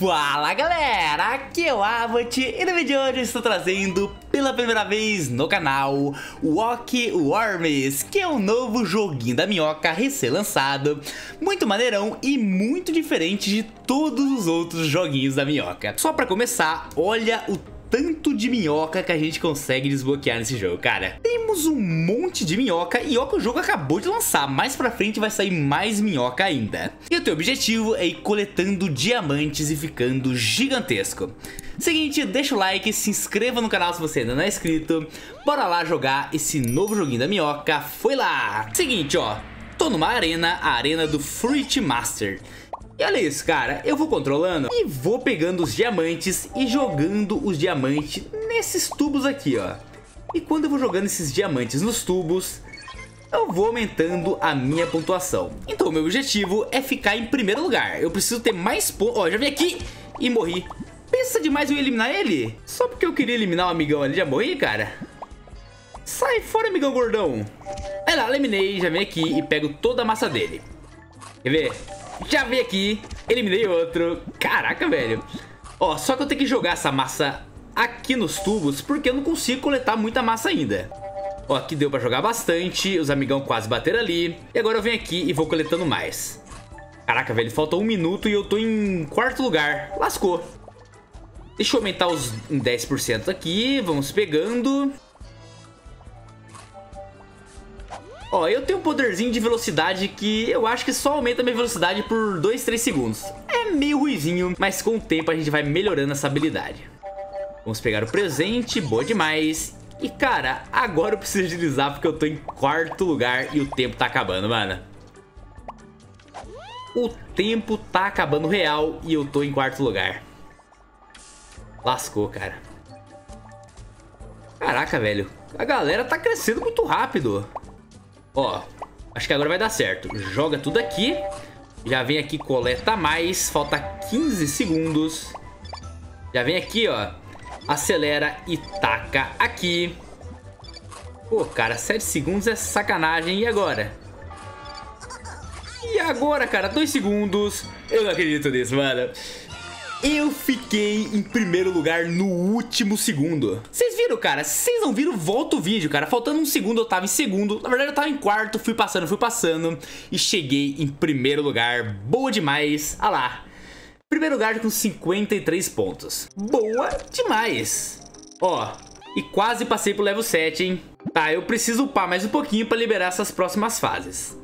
Fala galera, aqui é o AbooT e no vídeo de hoje eu estou trazendo pela primeira vez no canal Walkie Worms, que é um novo joguinho da minhoca recém-lançado, muito maneirão e muito diferente de todos os outros joguinhos da minhoca. Só pra começar, olha o tanto de minhoca que a gente consegue desbloquear nesse jogo, cara. Temos um monte de minhoca e ó que o jogo acabou de lançar. Mais pra frente vai sair mais minhoca ainda. E o teu objetivo é ir coletando diamantes e ficando gigantesco. Seguinte, deixa o like, se inscreva no canal se você ainda não é inscrito. Bora lá jogar esse novo joguinho da minhoca. Foi lá! Seguinte, ó. Tô numa arena, a arena do Fruit Master. E olha isso, cara, eu vou controlando e vou pegando os diamantes e jogando os diamantes nesses tubos aqui, ó. E quando eu vou jogando esses diamantes nos tubos, eu vou aumentando a minha pontuação. Então o meu objetivo é ficar em primeiro lugar. Eu preciso ter mais pontos. Ó, já vim aqui e morri. Pensa demais eu eliminar ele? Só porque eu queria eliminar o amigão ali, já morri, cara? Sai fora, amigão gordão. Aí lá, eliminei, já vim aqui e pego toda a massa dele. Quer ver? Já vim aqui, eliminei outro. Caraca, velho. Ó, só que eu tenho que jogar essa massa aqui nos tubos, porque eu não consigo coletar muita massa ainda. Ó, aqui deu pra jogar bastante. Os amigão quase bateram ali. E agora eu venho aqui e vou coletando mais. Caraca, velho, falta 1 minuto e eu tô em quarto lugar. Lascou. Deixa eu aumentar os 10% aqui. Vamos pegando. Ó, eu tenho um poderzinho de velocidade que eu acho que só aumenta a minha velocidade por 2, 3 segundos. É meio ruizinho, mas com o tempo a gente vai melhorando essa habilidade. Vamos pegar o presente, boa demais. E cara, agora eu preciso deslizar porque eu tô em quarto lugar e o tempo tá acabando, mano. O tempo tá acabando real e eu tô em quarto lugar. Lascou, cara. Caraca, velho. A galera tá crescendo muito rápido. Ó, acho que agora vai dar certo. Joga tudo aqui. Já vem aqui, coleta mais. Falta 15 segundos. Já vem aqui, ó. Acelera e taca aqui. Pô, cara, 7 segundos é sacanagem. E agora? E agora, cara? 2 segundos. Eu não acredito nisso, mano. Eu fiquei em primeiro lugar no último segundo. Vocês viram, cara? Se vocês não viram, volta o vídeo, cara. Faltando 1 segundo, eu tava em segundo. Na verdade, eu tava em quarto. Fui passando. E cheguei em primeiro lugar. Boa demais. Ah lá. Primeiro lugar com 53 pontos. Boa demais. Ó. E quase passei pro level 7, hein? Tá, eu preciso upar mais um pouquinho pra liberar essas próximas fases.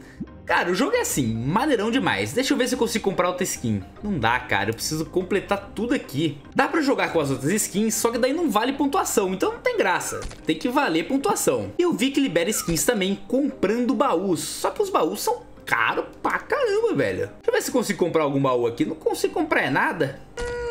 Cara, o jogo é assim, maneirão demais. Deixa eu ver se eu consigo comprar outra skin. Não dá, cara, eu preciso completar tudo aqui. Dá pra jogar com as outras skins, só que daí não vale pontuação, então não tem graça. Tem que valer pontuação. Eu vi que libera skins também comprando baús. Só que os baús são caros pra caramba, velho. Deixa eu ver se eu consigo comprar algum baú aqui. Não consigo comprar nada.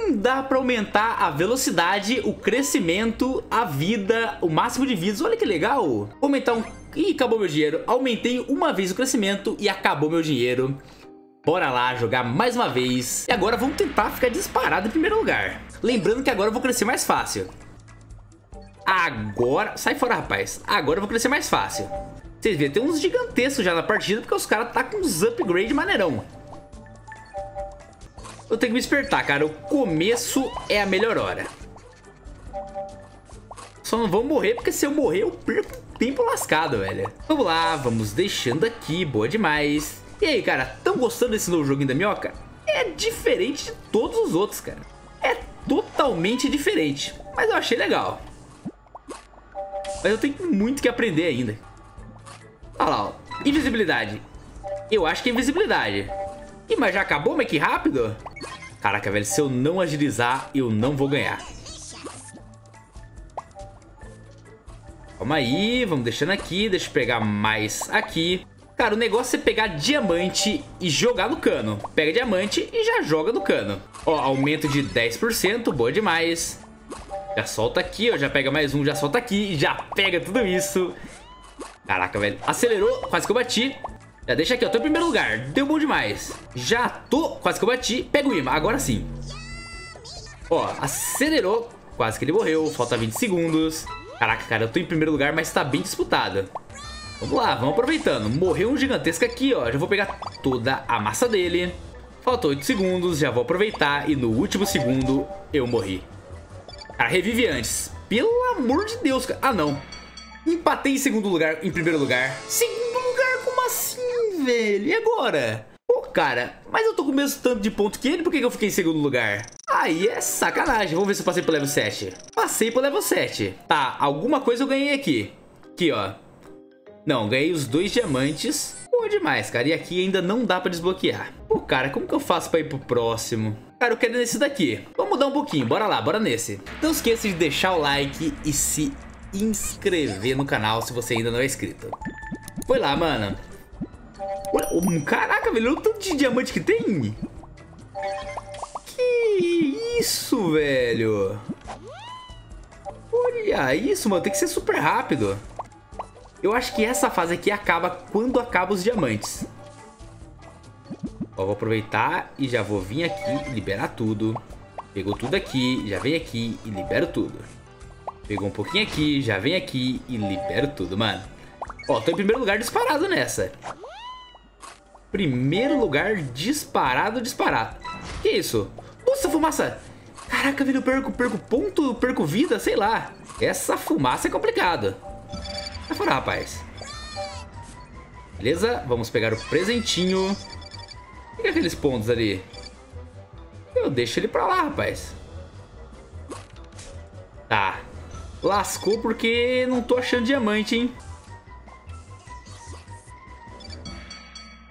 Dá pra aumentar a velocidade, o crescimento, a vida, o máximo de vidas. Olha que legal. Vou aumentar um... Ih, acabou meu dinheiro. Aumentei uma vez o crescimento e acabou meu dinheiro. Bora lá jogar mais uma vez. E agora vamos tentar ficar disparado em primeiro lugar. Lembrando que agora eu vou crescer mais fácil. Agora... Sai fora, rapaz. Agora eu vou crescer mais fácil. Vocês viram, tem uns gigantescos já na partida, porque os caras tá com uns upgrade maneirão. Eu tenho que me espertar, cara. O começo é a melhor hora. Só não vamos morrer, porque se eu morrer eu perco tempo lascado, velho. Vamos lá, vamos deixando aqui, boa demais. E aí, cara, tão gostando desse novo joguinho da minhoca? É diferente de todos os outros, cara. É totalmente diferente, mas eu achei legal. Mas eu tenho muito que aprender ainda. Olha lá, ó. Invisibilidade. Eu acho que é invisibilidade. Ih, mas já acabou, mas que rápido. Caraca, velho, se eu não agilizar, eu não vou ganhar. Calma aí, vamos deixando aqui. Deixa eu pegar mais aqui. Cara, o negócio é pegar diamante e jogar no cano. Pega diamante e já joga no cano. Ó, aumento de 10%, boa demais. Já solta aqui, ó, já pega mais um, já solta aqui e já pega tudo isso. Caraca, velho, acelerou, quase que eu bati. Já deixa aqui, ó, tô em primeiro lugar, deu bom demais. Já tô, quase que eu bati, pega o imã, agora sim. Ó, acelerou, quase que ele morreu, falta 20 segundos. Caraca, cara, eu tô em primeiro lugar, mas tá bem disputado. Vamos lá, vamos aproveitando. Morreu um gigantesco aqui, ó. Já vou pegar toda a massa dele. Faltou 8 segundos, já vou aproveitar. E no último segundo, eu morri. Cara, revive antes. Pelo amor de Deus, cara. Ah, não. Empatei em segundo lugar, em primeiro lugar. Segundo lugar, como assim, velho? E agora? Pô, cara, mas eu tô com o mesmo tanto de ponto que ele. Por que eu fiquei em segundo lugar? Aí é sacanagem. Vamos ver se eu passei pro level 7. Passei pro level 7. Tá, alguma coisa eu ganhei aqui. Aqui, ó. Não, ganhei os 2 diamantes. Pô, demais, cara. E aqui ainda não dá pra desbloquear. Pô, cara, como que eu faço pra ir pro próximo? Cara, eu quero nesse daqui. Vamos mudar um pouquinho. Bora lá, bora nesse. Não esqueça de deixar o like e se inscrever no canal se você ainda não é inscrito. Foi lá, mano. Caraca, velho, olha o tanto de diamante que tem. Que isso, velho. Olha isso, mano. Tem que ser super rápido. Eu acho que essa fase aqui acaba quando acaba os diamantes. Ó, vou aproveitar e já vou vir aqui e liberar tudo. Pegou tudo aqui, já vem aqui e libero tudo. Pegou um pouquinho aqui, já vem aqui e libero tudo, mano. Ó, tô em primeiro lugar disparado nessa. Primeiro lugar disparado, disparado. Que isso? Nossa, fumaça! Caraca, velho, eu perco ponto, perco vida, sei lá. Essa fumaça é complicada. Vai fora, rapaz. Beleza, vamos pegar o presentinho. E aqueles pontos ali? Eu deixo ele pra lá, rapaz. Tá. Lascou porque não tô achando diamante, hein?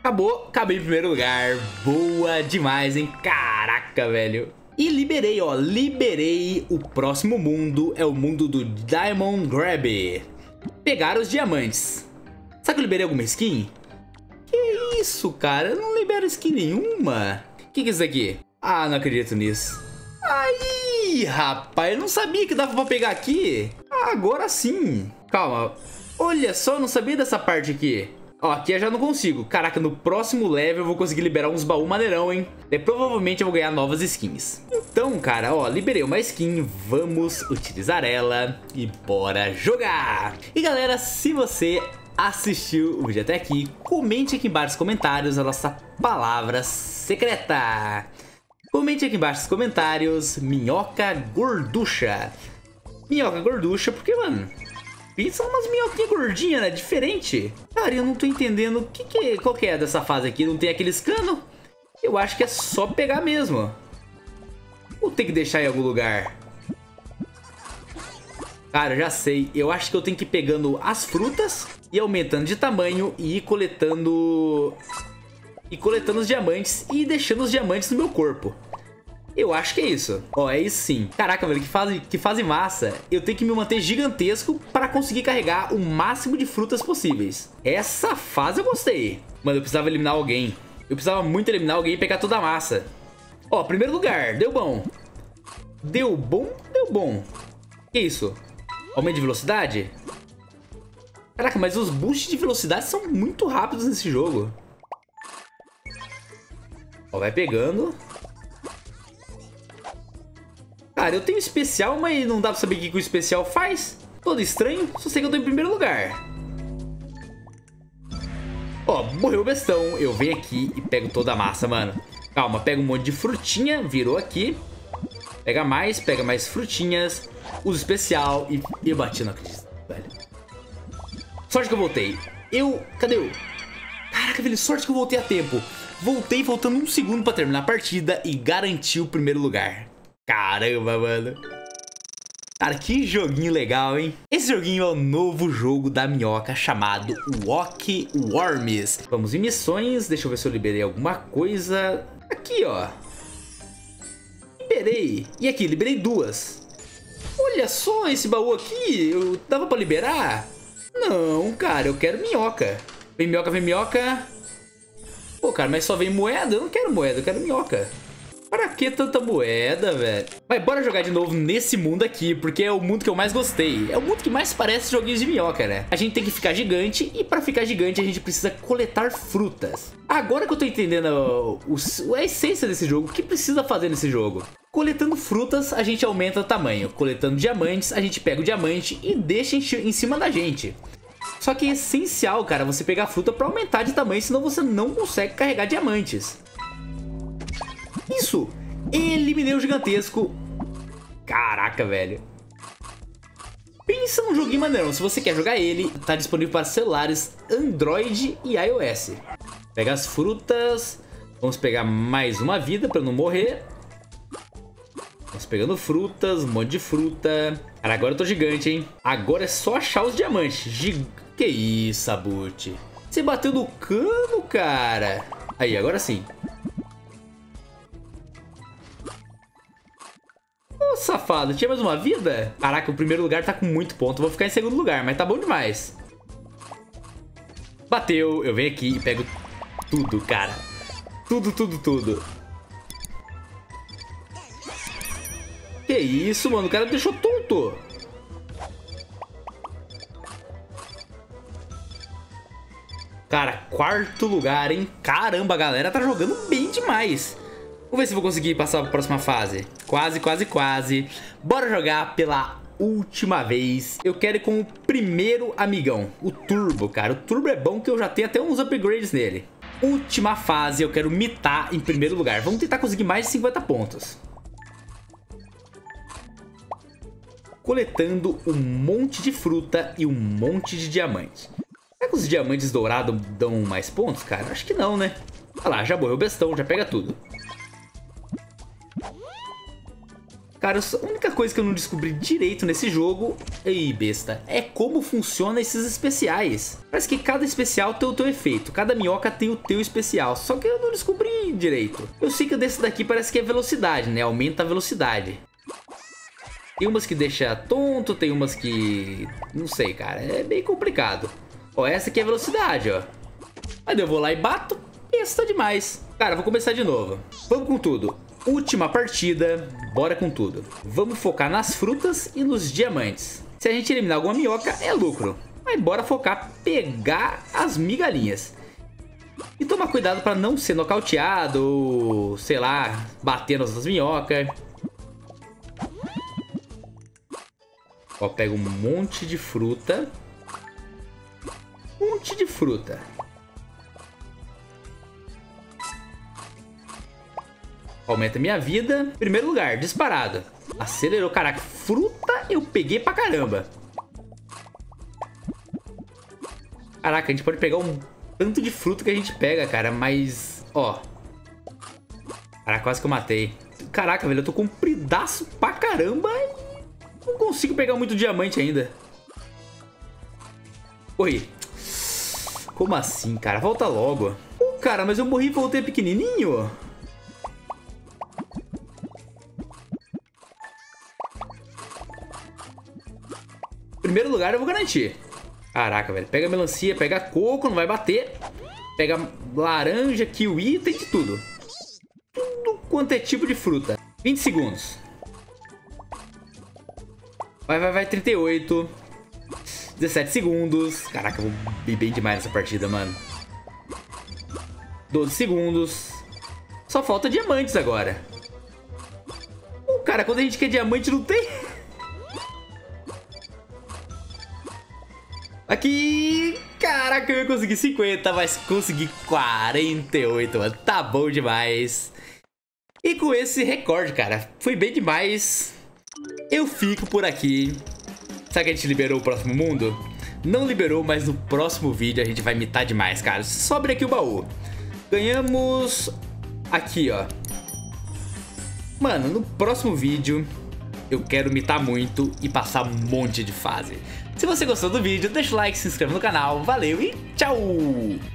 Acabou. Acabei em primeiro lugar. Boa demais, hein? Caraca, velho. E liberei, ó. Liberei. O próximo mundo é o mundo do Diamond Grab. Pegar os diamantes. Será que eu liberei alguma skin? Que isso, cara? Eu não libero skin nenhuma. Que é isso aqui? Ah, não acredito nisso. Aí, rapaz, eu não sabia que dava pra pegar aqui. Agora sim. Calma. Olha só, eu não sabia dessa parte aqui. Ó, aqui eu já não consigo. Caraca, no próximo level eu vou conseguir liberar uns baús maneirão, hein? E provavelmente eu vou ganhar novas skins. Então, cara, ó, liberei uma skin. Vamos utilizar ela e bora jogar! E galera, se você assistiu o vídeo até aqui, comente aqui embaixo nos comentários a nossa palavra secreta. Comente aqui embaixo nos comentários minhoca gorducha. Minhoca gorducha, porque, mano, são umas minhoquinhas gordinhas, né? Diferente. Cara, eu não tô entendendo o que que, qual que é dessa fase aqui. Não tem aqueles canos? Eu acho que é só pegar mesmo. Ou tem que deixar em algum lugar? Cara, eu já sei. Eu acho que eu tenho que ir pegando as frutas e aumentando de tamanho e ir coletando... E coletando os diamantes e deixando os diamantes no meu corpo. Eu acho que é isso. Ó, é isso sim. Caraca, velho, que fase massa. Eu tenho que me manter gigantesco para conseguir carregar o máximo de frutas possíveis. Essa fase eu gostei. Mano, eu precisava eliminar alguém. Eu precisava muito eliminar alguém e pegar toda a massa. Ó, primeiro lugar. Deu bom. Deu bom, deu bom. Que isso? Aumento de velocidade? Caraca, mas os boosts de velocidade são muito rápidos nesse jogo. Ó, vai pegando. Cara, eu tenho especial, mas não dá pra saber o que o especial faz. Todo estranho, só sei que eu tô em primeiro lugar. Ó, morreu o bestão. Eu venho aqui e pego toda a massa, mano. Calma, pega um monte de frutinha. Virou aqui. Pega mais frutinhas. Uso especial e eu bati na crista, velho. Sorte que eu voltei. Cadê eu? Caraca, velho, sorte que eu voltei a tempo. Voltei faltando 1 segundo pra terminar a partida e garanti o primeiro lugar. Caramba, mano. Cara, que joguinho legal, hein? Esse joguinho é o novo jogo da minhoca chamado Walkie Worms. Vamos em missões. Deixa eu ver se eu liberei alguma coisa. Aqui, ó. Liberei. E aqui, liberei 2. Olha só esse baú aqui, eu dava pra liberar? Não, cara, eu quero minhoca. Vem minhoca, vem minhoca. Pô, cara, mas só vem moeda? Eu não quero moeda, eu quero minhoca. Pra que tanta moeda, velho? Mas bora jogar de novo nesse mundo aqui, porque é o mundo que eu mais gostei. É o mundo que mais parece joguinhos de minhoca, né? A gente tem que ficar gigante, e pra ficar gigante a gente precisa coletar frutas. Agora que eu tô entendendo a essência desse jogo, o que precisa fazer nesse jogo? Coletando frutas, a gente aumenta o tamanho. Coletando diamantes, a gente pega o diamante e deixa em cima da gente. Só que é essencial, cara, você pegar fruta pra aumentar de tamanho, senão você não consegue carregar diamantes. isso, eliminei o gigantesco. Caraca, velho. Pensa num joguinho maneirão. Se você quer jogar ele, tá disponível para celulares Android e iOS. Pega as frutas. Vamos pegar mais uma vida para não morrer. Vamos pegando frutas, um monte de fruta. Cara, agora eu tô gigante, hein? Agora é só achar os diamantes. Que isso, Abut? Você bateu no cano, cara. Aí, agora sim. Ô, safado, tinha mais uma vida? Caraca, o primeiro lugar tá com muito ponto. Vou ficar em segundo lugar, mas tá bom demais. Bateu. Eu venho aqui e pego tudo, cara. Tudo, tudo, tudo. Que isso, mano? O cara me deixou tonto. Cara, quarto lugar, hein? Caramba, a galera tá jogando bem demais. Vamos ver se eu vou conseguir passar para a próxima fase. Quase, quase, quase. Bora jogar pela última vez. Eu quero ir com o primeiro amigão, o Turbo, cara. O Turbo é bom que eu já tenho até uns upgrades nele. Última fase, eu quero mitar em primeiro lugar. Vamos tentar conseguir mais de 50 pontos. Coletando um monte de fruta e um monte de diamante. Será que os diamantes dourados dão mais pontos, cara? Acho que não, né? Olha lá, já morreu o bestão, já pega tudo. Cara, a única coisa que eu não descobri direito nesse jogo... Ei, besta. É como funciona esses especiais. Parece que cada especial tem o teu efeito. Cada minhoca tem o teu especial. Só que eu não descobri direito. Eu sei que desse daqui parece que é velocidade, né? Aumenta a velocidade. Tem umas que deixa tonto, tem umas que... Não sei, cara. É bem complicado. Ó, essa aqui é velocidade, ó. Aí eu vou lá e bato. Pensa demais. Cara, vou começar de novo. Vamos com tudo. Última partida. Bora com tudo. Vamos focar nas frutas e nos diamantes. Se a gente eliminar alguma minhoca, é lucro. Mas bora focar, pegar as migalhinhas. E tomar cuidado pra não ser nocauteado ou, sei lá, bater nas outras minhocas. Ó, pega um monte de fruta. Um monte de fruta. Aumenta minha vida. Primeiro lugar, disparado. Acelerou, caraca. Fruta eu peguei pra caramba. Caraca, a gente pode pegar um tanto de fruta que a gente pega, cara. Mas, ó. Caraca, quase que eu matei. Caraca, velho, eu tô com um pedaço pra caramba. Não consigo pegar muito diamante ainda. Oi. Como assim, cara? Volta logo. Pô, cara, mas eu morri e voltei pequenininho. Primeiro lugar eu vou garantir. Caraca, velho. Pega melancia, pega coco, não vai bater. Pega laranja, kiwi, tem de tudo. Tudo quanto é tipo de fruta. 20 segundos. Vai, vai, vai, 38. 17 segundos. Caraca, eu vou ir bem demais nessa partida, mano. 12 segundos. Só falta diamantes agora. Pô, cara, quando a gente quer diamante não tem. Aqui. Caraca, eu ia conseguir 50, mas consegui 48, mano. Tá bom demais. E com esse recorde, cara, foi bem demais. Eu fico por aqui. Será que a gente liberou o próximo mundo? Não liberou, mas no próximo vídeo a gente vai mitar demais, cara. Só abre aqui o baú. Ganhamos aqui, ó. Mano, no próximo vídeo eu quero mitar muito e passar um monte de fase. Se você gostou do vídeo, deixa o like, se inscreve no canal. Valeu e tchau!